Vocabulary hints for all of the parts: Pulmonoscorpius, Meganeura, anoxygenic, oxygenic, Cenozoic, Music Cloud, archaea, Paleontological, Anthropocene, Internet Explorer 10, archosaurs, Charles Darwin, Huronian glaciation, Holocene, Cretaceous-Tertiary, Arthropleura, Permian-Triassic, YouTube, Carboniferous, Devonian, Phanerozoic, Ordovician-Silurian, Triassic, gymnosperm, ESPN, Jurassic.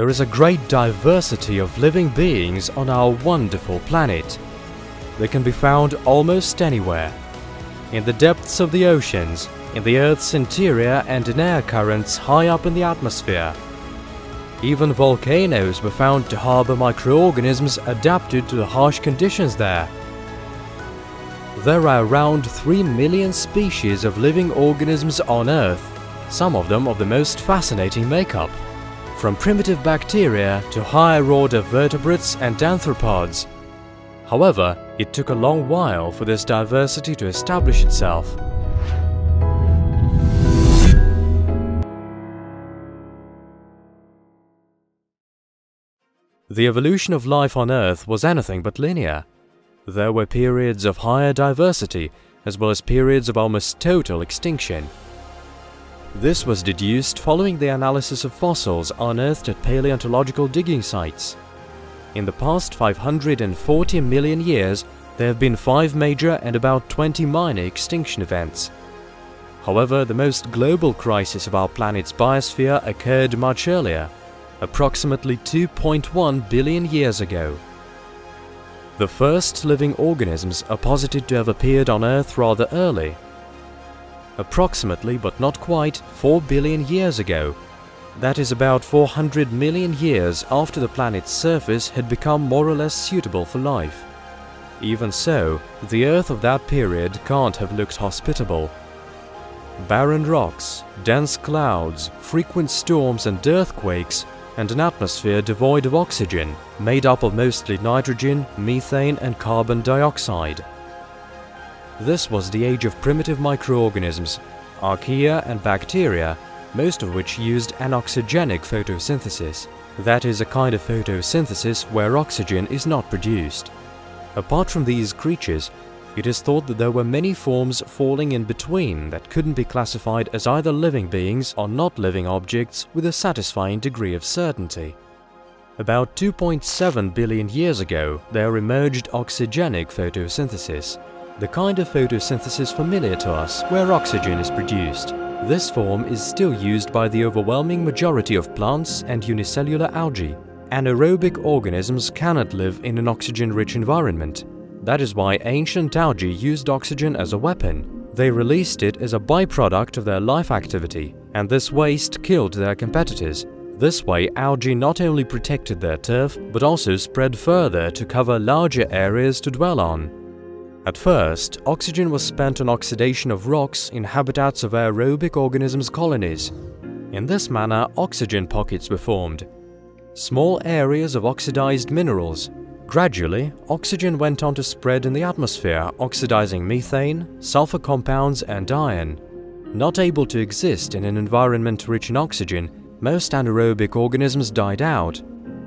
There is a great diversity of living beings on our wonderful planet. They can be found almost anywhere. In the depths of the oceans, in the Earth's interior and in air currents high up in the atmosphere. Even volcanoes were found to harbor microorganisms adapted to the harsh conditions there. There are around 3 million species of living organisms on Earth, some of them of the most fascinating makeup. From primitive bacteria to higher order vertebrates and arthropods. However, it took a long while for this diversity to establish itself. The evolution of life on Earth was anything but linear. There were periods of higher diversity, as well as periods of almost total extinction. This was deduced following the analysis of fossils unearthed at paleontological digging sites. In the past 540 million years, there have been 5 major and about 20 minor extinction events. However, the most global crisis of our planet's biosphere occurred much earlier. Approximately 2.1 billion years ago. The first living organisms are posited to have appeared on Earth rather early, approximately but not quite 4 billion years ago, that is about 400 million years after the planet's surface had become more or less suitable for life. Even so, the Earth of that period can't have looked hospitable. Barren rocks, dense clouds, frequent storms and earthquakes, and an atmosphere devoid of oxygen, made up of mostly nitrogen, methane and carbon dioxide. This was the age of primitive microorganisms, archaea and bacteria, most of which used anoxygenic photosynthesis, that is a kind of photosynthesis where oxygen is not produced. Apart from these creatures, it is thought that there were many forms falling in between that couldn't be classified as either living beings or not living objects with a satisfying degree of certainty. About 2.7 billion years ago, there emerged oxygenic photosynthesis, the kind of photosynthesis familiar to us where oxygen is produced. This form is still used by the overwhelming majority of plants and unicellular algae. Anaerobic organisms cannot live in an oxygen-rich environment. That is why ancient algae used oxygen as a weapon. They released it as a byproduct of their life activity, and this waste killed their competitors. This way, algae not only protected their turf, but also spread further to cover larger areas to dwell on. At first, oxygen was spent on oxidation of rocks in habitats of aerobic organisms' colonies. In this manner, oxygen pockets were formed, small areas of oxidized minerals. Gradually, oxygen went on to spread in the atmosphere, oxidizing methane, sulfur compounds and iron. Not able to exist in an environment rich in oxygen, most anaerobic organisms died out,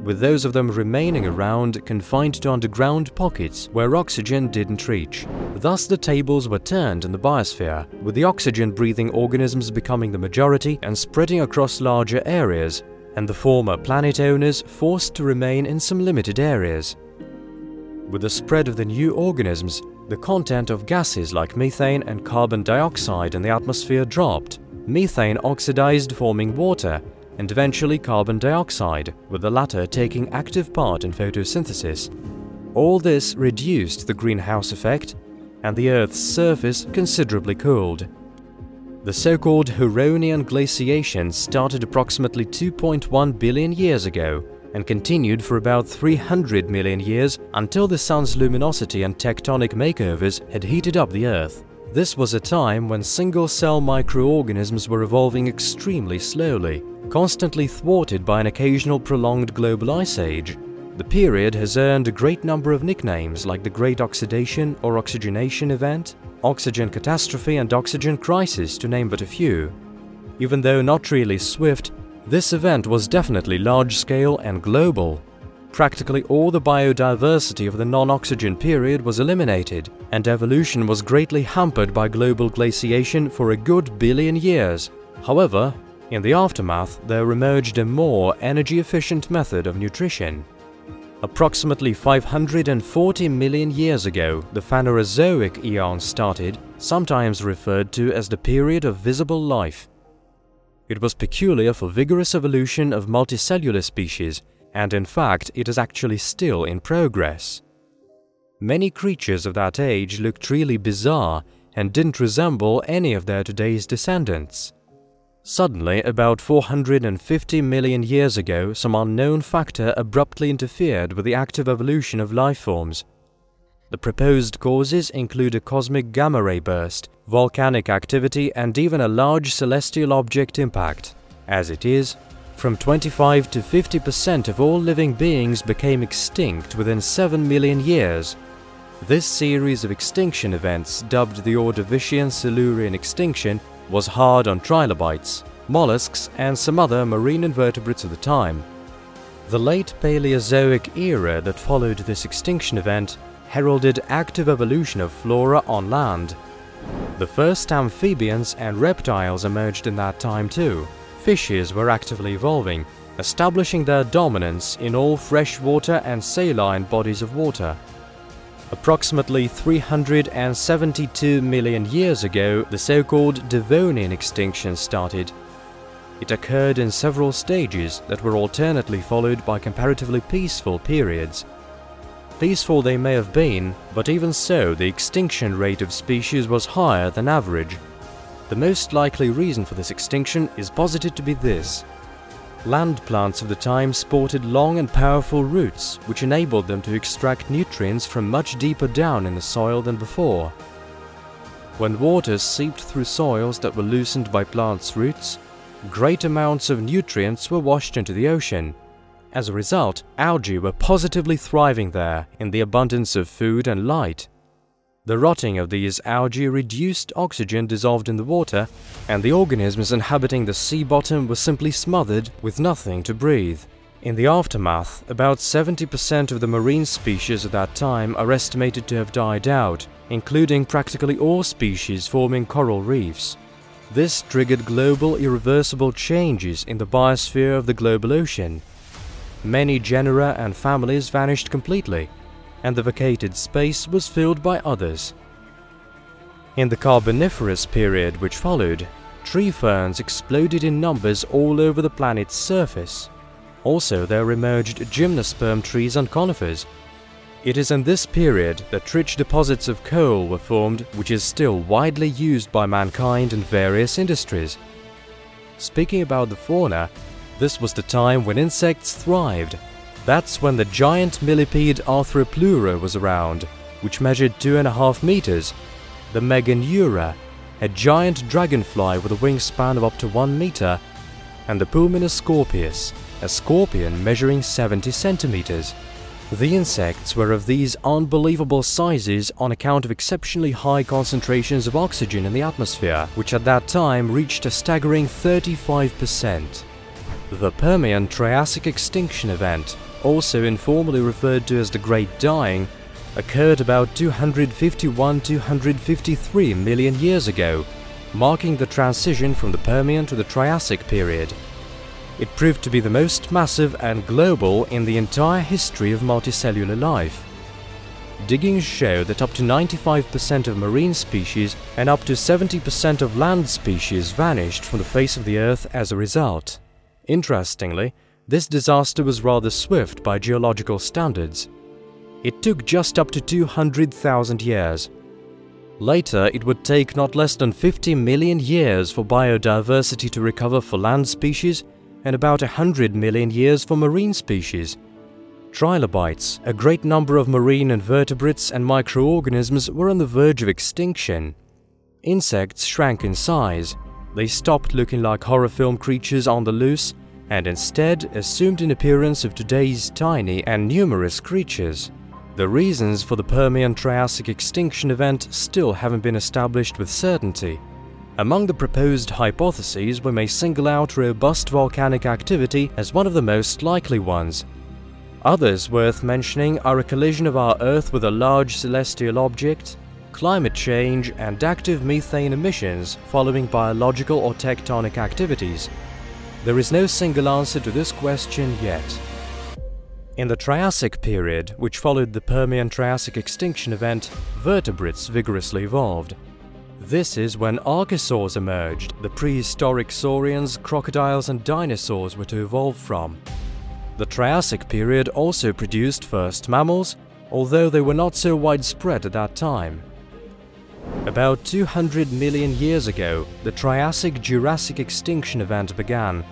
with those of them remaining around confined to underground pockets where oxygen didn't reach. Thus the tables were turned in the biosphere, with the oxygen-breathing organisms becoming the majority and spreading across larger areas, and the former planet owners forced to remain in some limited areas. With the spread of the new organisms, the content of gases like methane and carbon dioxide in the atmosphere dropped. Methane oxidized, forming water, and eventually carbon dioxide, with the latter taking active part in photosynthesis. All this reduced the greenhouse effect, and the Earth's surface considerably cooled. The so-called Huronian glaciation started approximately 2.1 billion years ago, and continued for about 300 million years until the sun's luminosity and tectonic makeovers had heated up the Earth. This was a time when single-cell microorganisms were evolving extremely slowly, constantly thwarted by an occasional prolonged global ice age. The period has earned a great number of nicknames like the Great Oxidation or Oxygenation Event, Oxygen Catastrophe and Oxygen Crisis, to name but a few. Even though not really swift, this event was definitely large-scale and global. Practically all the biodiversity of the non-oxygen period was eliminated, and evolution was greatly hampered by global glaciation for a good billion years. However, in the aftermath, there emerged a more energy-efficient method of nutrition. Approximately 540 million years ago, the Phanerozoic eon started, sometimes referred to as the period of visible life. It was peculiar for vigorous evolution of multicellular species, and in fact it is actually still in progress. Many creatures of that age looked really bizarre and didn't resemble any of their today's descendants. Suddenly, about 450 million years ago, some unknown factor abruptly interfered with the active evolution of life forms. The proposed causes include a cosmic gamma-ray burst, volcanic activity, and even a large celestial object impact. As it is, from 25 to 50% of all living beings became extinct within 7 million years. This series of extinction events, dubbed the Ordovician-Silurian extinction, was hard on trilobites, mollusks, and some other marine invertebrates of the time. The late Paleozoic era that followed this extinction event heralded active evolution of flora on land. The first amphibians and reptiles emerged in that time too. Fishes were actively evolving, establishing their dominance in all freshwater and saline bodies of water. Approximately 372 million years ago, the so-called Devonian extinction started. It occurred in several stages that were alternately followed by comparatively peaceful periods. Peaceful they may have been, but even so, the extinction rate of species was higher than average. The most likely reason for this extinction is posited to be this. Land plants of the time sported long and powerful roots, which enabled them to extract nutrients from much deeper down in the soil than before. When water seeped through soils that were loosened by plants' roots, great amounts of nutrients were washed into the ocean. As a result, algae were positively thriving there in the abundance of food and light. The rotting of these algae reduced oxygen dissolved in the water, and the organisms inhabiting the sea bottom were simply smothered with nothing to breathe. In the aftermath, about 70% of the marine species at that time are estimated to have died out, including practically all species forming coral reefs. This triggered global irreversible changes in the biosphere of the global ocean. Many genera and families vanished completely, and the vacated space was filled by others. In the Carboniferous period which followed, tree ferns exploded in numbers all over the planet's surface. Also, there emerged gymnosperm trees and conifers. It is in this period that rich deposits of coal were formed, which is still widely used by mankind in various industries. Speaking about the fauna, this was the time when insects thrived. That's when the giant millipede Arthropleura was around, which measured 2.5 meters, the Meganeura, a giant dragonfly with a wingspan of up to 1 meter, and the Pulmonoscorpius, a scorpion measuring 70 centimeters. The insects were of these unbelievable sizes on account of exceptionally high concentrations of oxygen in the atmosphere, which at that time reached a staggering 35%. The Permian-Triassic extinction event, also informally referred to as the Great Dying, occurred about 251-253 million years ago, marking the transition from the Permian to the Triassic period. It proved to be the most massive and global in the entire history of multicellular life. Diggings show that up to 95% of marine species and up to 70% of land species vanished from the face of the Earth as a result. Interestingly, this disaster was rather swift by geological standards. It took just up to 200,000 years. Later, it would take not less than 50 million years for biodiversity to recover for land species and about 100 million years for marine species. Trilobites, a great number of marine invertebrates and microorganisms were on the verge of extinction. Insects shrank in size. They stopped looking like horror film creatures on the loose and instead assumed an appearance of today's tiny and numerous creatures. The reasons for the Permian-Triassic extinction event still haven't been established with certainty. Among the proposed hypotheses, we may single out robust volcanic activity as one of the most likely ones. Others worth mentioning are a collision of our Earth with a large celestial object, climate change, and active methane emissions following biological or tectonic activities. There is no single answer to this question yet. In the Triassic period, which followed the Permian-Triassic extinction event, vertebrates vigorously evolved. This is when archosaurs emerged, the prehistoric saurians, crocodiles and dinosaurs were to evolve from. The Triassic period also produced first mammals, although they were not so widespread at that time. About 200 million years ago, the Triassic-Jurassic extinction event began,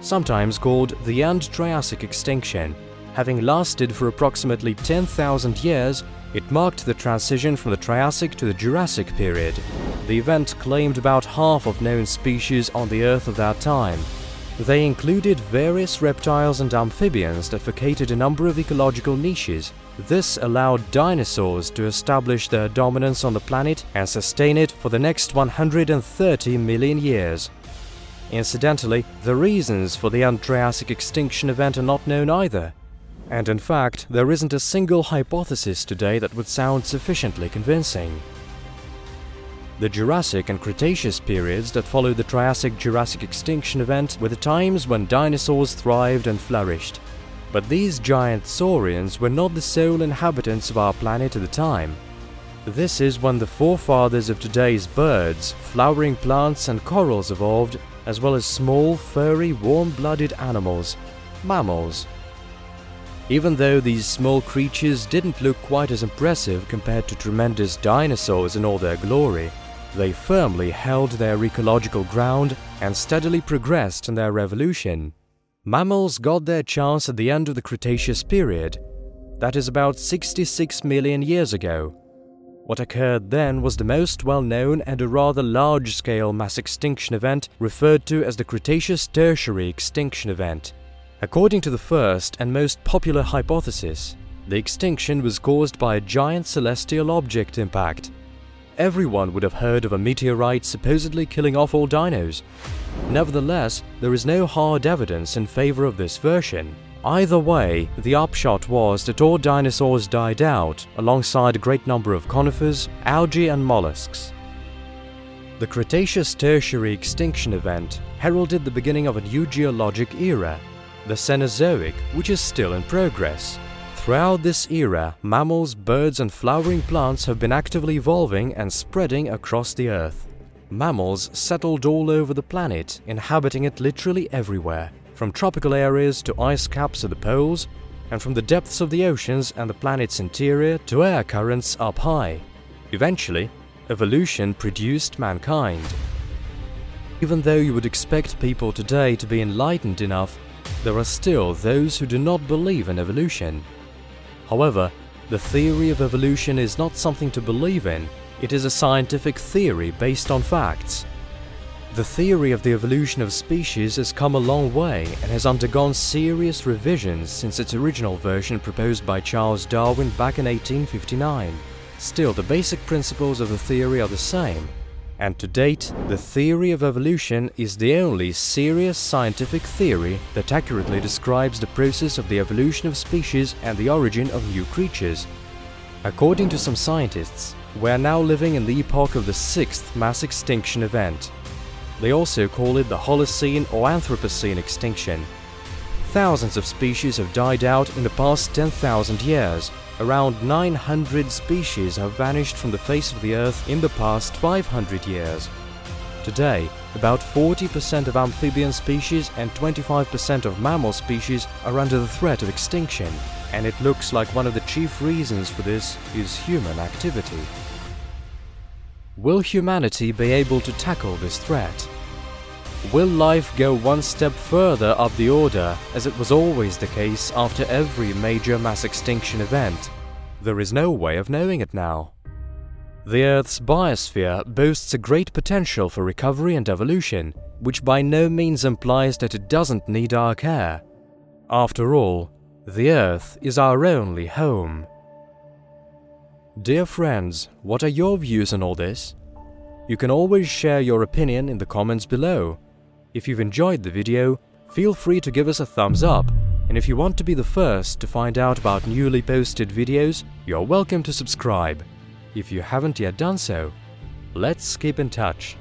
sometimes called the End Triassic extinction. Having lasted for approximately 10,000 years, it marked the transition from the Triassic to the Jurassic period. The event claimed about half of known species on the Earth of that time. They included various reptiles and amphibians that vacated a number of ecological niches. This allowed dinosaurs to establish their dominance on the planet and sustain it for the next 130 million years. Incidentally, the reasons for the End Triassic extinction event are not known either. And in fact, there isn't a single hypothesis today that would sound sufficiently convincing. The Jurassic and Cretaceous periods that followed the Triassic-Jurassic extinction event were the times when dinosaurs thrived and flourished. But these giant saurians were not the sole inhabitants of our planet at the time. This is when the forefathers of today's birds, flowering plants and corals evolved, as well as small, furry, warm-blooded animals, mammals. Even though these small creatures didn't look quite as impressive compared to tremendous dinosaurs in all their glory, they firmly held their ecological ground and steadily progressed in their evolution. Mammals got their chance at the end of the Cretaceous period, that is about 66 million years ago. What occurred then was the most well-known and a rather large-scale mass extinction event referred to as the Cretaceous-Tertiary extinction event. According to the first and most popular hypothesis, the extinction was caused by a giant celestial object impact. Everyone would have heard of a meteorite supposedly killing off all dinos. Nevertheless, there is no hard evidence in favor of this version. Either way, the upshot was that all dinosaurs died out, alongside a great number of conifers, algae and mollusks. The Cretaceous-Tertiary extinction event heralded the beginning of a new geologic era, the Cenozoic, which is still in progress. Throughout this era, mammals, birds and flowering plants have been actively evolving and spreading across the Earth. Mammals settled all over the planet, inhabiting it literally everywhere, from tropical areas to ice caps at the poles, and from the depths of the oceans and the planet's interior to air currents up high. Eventually, evolution produced mankind. Even though you would expect people today to be enlightened enough, there are still those who do not believe in evolution. However, the theory of evolution is not something to believe in, it is a scientific theory based on facts. The theory of the evolution of species has come a long way and has undergone serious revisions since its original version proposed by Charles Darwin back in 1859. Still, the basic principles of the theory are the same. And to date, the theory of evolution is the only serious scientific theory that accurately describes the process of the evolution of species and the origin of new creatures. According to some scientists, we are now living in the epoch of the sixth mass extinction event. They also call it the Holocene or Anthropocene extinction. Thousands of species have died out in the past 10,000 years. Around 900 species have vanished from the face of the Earth in the past 500 years. Today, about 40% of amphibian species and 25% of mammal species are under the threat of extinction, and it looks like one of the chief reasons for this is human activity. Will humanity be able to tackle this threat? Will life go one step further up the order, as it was always the case after every major mass extinction event? There is no way of knowing it now. The Earth's biosphere boasts a great potential for recovery and evolution, which by no means implies that it doesn't need our care. After all, the Earth is our only home. Dear friends, what are your views on all this? You can always share your opinion in the comments below. If you've enjoyed the video, feel free to give us a thumbs up, and if you want to be the first to find out about newly posted videos, you're welcome to subscribe, if you haven't yet done so. Let's keep in touch.